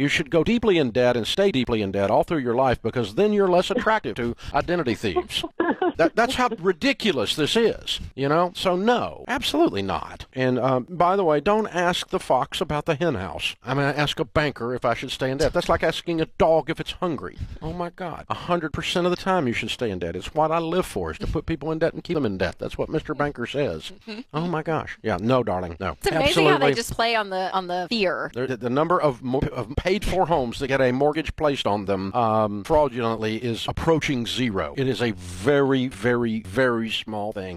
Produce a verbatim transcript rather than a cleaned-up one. You should go deeply in debt and stay deeply in debt all through your life, because then you're less attractive to identity thieves. That, that's how ridiculous this is, you know? So no, absolutely not. And um, by the way, don't ask the fox about the hen house. I'm going to ask a banker if I should stay in debt. That's like asking a dog if it's hungry. Oh my God, one hundred percent of the time you should stay in debt. It's what I live for, is to put people in debt and keep them in debt. That's what Mister Banker says. Oh my gosh. Yeah, no, darling, no. It's amazing absolutely. How they just play on the, on the fear. The, the number of, of paid-for homes that get a mortgage placed on them um, fraudulently is approaching zero. It is a very, very, very small thing.